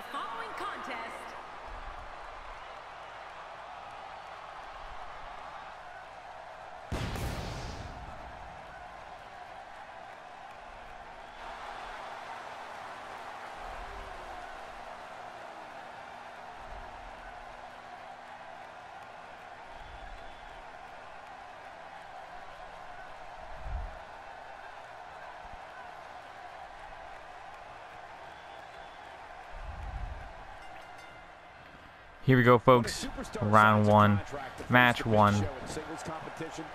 the following contest. Here we go, folks. Round one, match one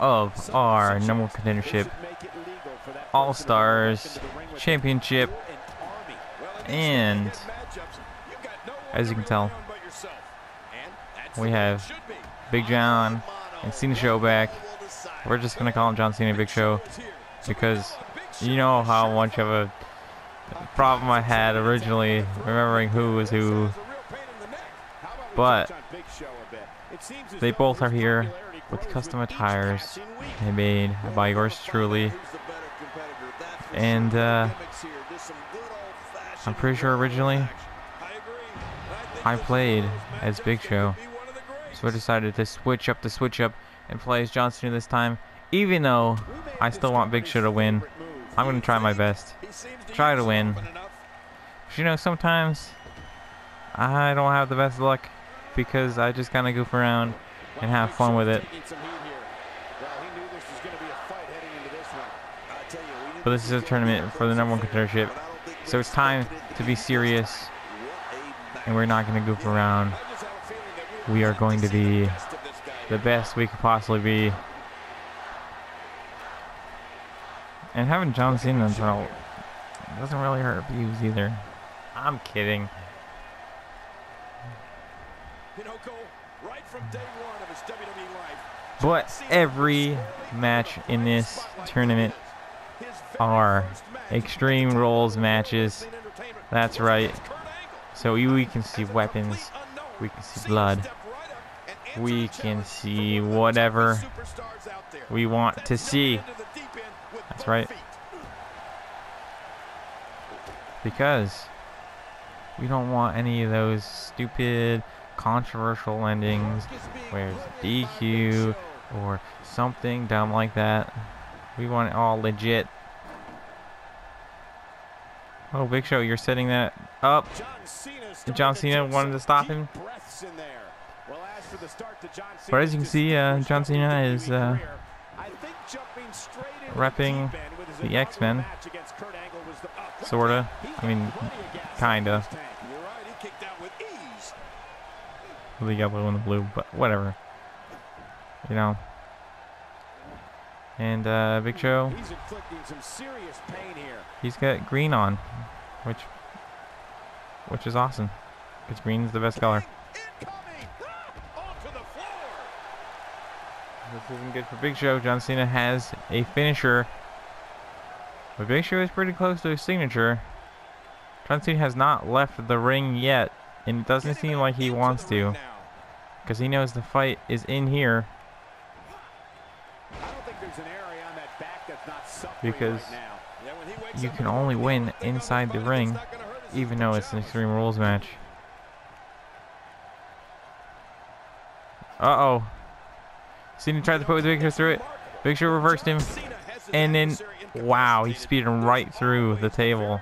of our number one contendership, All-Stars Championship, and as you can tell, we have Big John and Cena Show back. We're just gonna call him John Cena Big Show because you know how much of a problem I had originally remembering who was who. But they both are here with custom attires they made by yours truly, and I'm pretty sure originally I played as Big Show, so I decided to switch up and play as John Cena this time. Even though I still want Big Show to win, I'm gonna try my best, try to win. But you know, sometimes I don't have the best luck, because I just kind of goof around and have fun with it. But this is a tournament for the number one contendership, so it's time to be serious, and we're not going to goof around. We are going to be the best we could possibly be. And having John Cena in the title doesn't really hurt views either. I'm kidding. But every match in this tournament are extreme rules matches. That's right. So we can see weapons, we can see blood, we can see whatever we want to see. That's right. Because we don't want any of those stupid controversial endings where it's DQ or something dumb like that. We want it all legit. Oh, Big Show, you're setting that up. John Cena wanted to stop him. But as you can see, John Cena is repping the X-Men. Sorta. I mean, kinda. The yellow and the blue, but whatever, you know. And Big Show, he's inflicting some serious pain here. He's got green on, which is awesome, because green is the best color. This isn't good for Big Show. John Cena has a finisher, but Big Show is pretty close to his signature. John Cena has not left the ring yet, and it doesn't seem like he wants to, because he knows the fight is in here. Because you can only win inside the ring, even though it's an Extreme Rules match. Uh-oh. Cena tried to put Big Show through it. Big Show reversed him. And then, wow, he speeded him right through the table.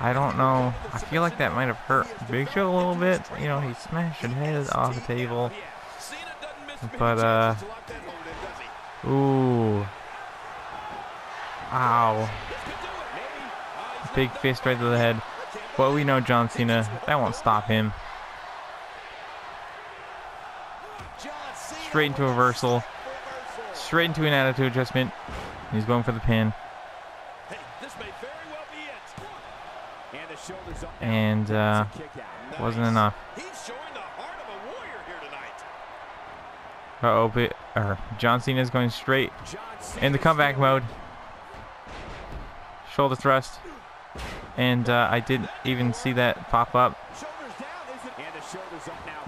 I don't know. I feel like that might have hurt Big Show a little bit. You know, he smashed his head off the table. But, ooh. Ow. Big fist right to the head. But we know John Cena. That won't stop him. Straight into a reversal. Straight into an attitude adjustment. He's going for the pin. And wasn't enough. Uh-oh, John Cena is going straight into comeback mode. Shoulder thrust. And I didn't even see that pop up.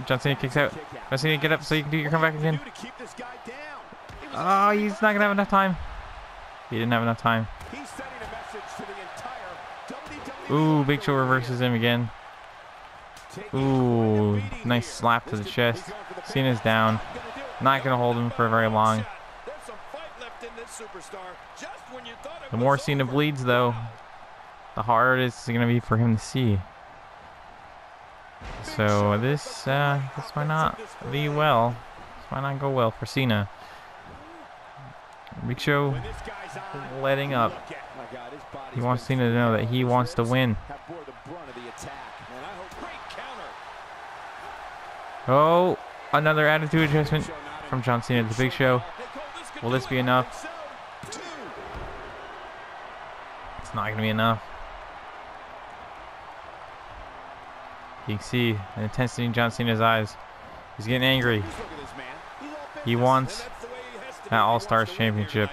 John Cena kicks out. John Cena, get up so you can do your comeback again. Oh, he's not going to have enough time. He didn't have enough time. Ooh, Big Show reverses him again. Ooh, nice slap to the chest. Cena's down. Not going to hold him for very long. The more Cena bleeds, though, the harder it's going to be for him to see. So this might not be well. This might not go well for Cena. Big Show letting up. He wants Cena to know that he wants to win. Oh, another attitude adjustment from John Cena to Big Show. Will this be enough? It's not going to be enough. You can see the intensity in John Cena's eyes. He's getting angry. He wants that All-Stars Championship.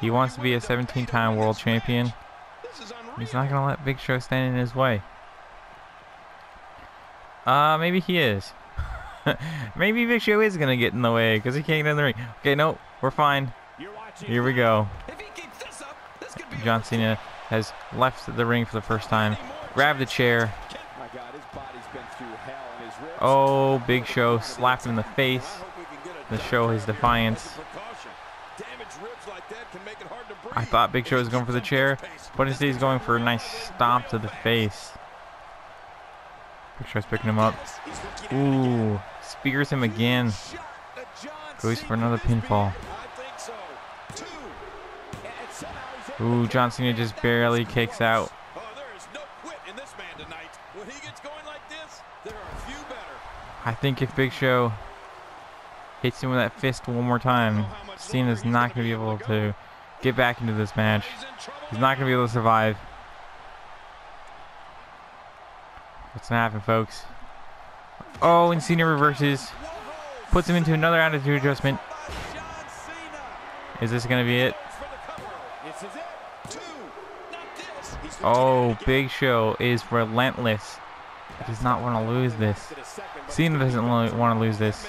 He wants to be a 17-time world champion. He's not going to let Big Show stand in his way. Maybe he is. Maybe Big Show is going to get in the way because he can't get in the ring. Okay, no, we're fine. Here we go. John Cena has left the ring for the first time. Grabbed the chair. Oh, Big Show slapped him in the face to show his defiance. I thought Big Show was going for the chair, but instead he's going for a nice stomp to the face. Big Show's picking him up. Ooh, spears him again. Goes for another pinfall. Ooh, John Cena just barely kicks out. I think if Big Show hits him with that fist one more time, Cena's not going to be able to get back into this match. He's not going to be able to survive. What's going to happen, folks? Oh, and Cena reverses. Puts him into another attitude adjustment. Is this going to be it? Oh, Big Show is relentless. He does not want to lose this. Cena doesn't want to lose this.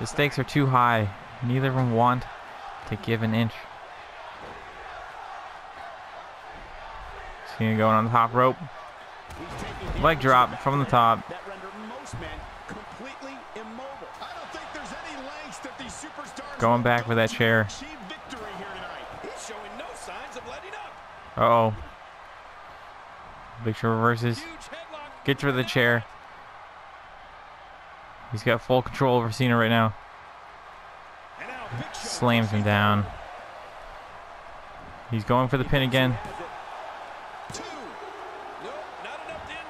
The stakes are too high. Neither of them want to give an inch. Cena going on the top rope. Leg drop from the top. Going back with that chair. Uh-oh. Big Show reverses. Gets rid of the chair. He's got full control over Cena right now. Slams him down. He's going for the pin again.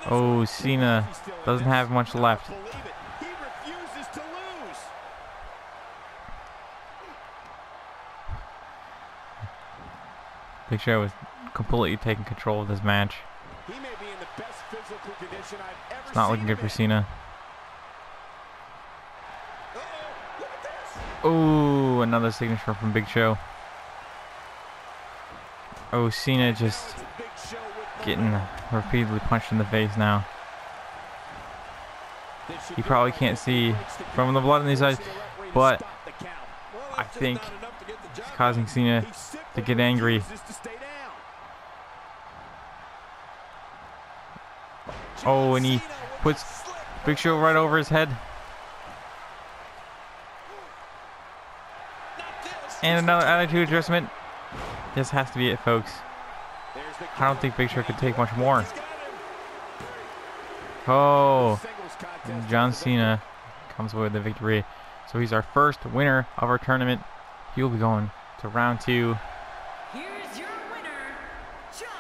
Oh, Cena doesn't have much left. Big Show is completely taking control of this match. It's not looking good for Cena. Oh, another signature from Big Show. Oh, Cena just getting repeatedly punched in the face now. You probably can't see from the blood in these eyes, but I think it's causing Cena to get angry. Oh, and he puts Big Show right over his head. And another attitude adjustment. This has to be it, folks. I don't think Big Show could take much more. Oh, John Cena comes away with the victory. So he's our first winner of our tournament. He'll be going to round two. Here's your winner, John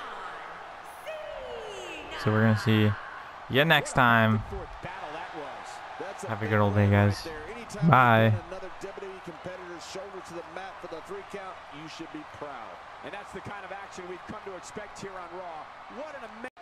Cena. So we're going to see you next time. Have a good old day, guys. Bye. Shoulder to the mat for the 3 count, you should be proud. And that's the kind of action we've come to expect here on Raw. What an amazing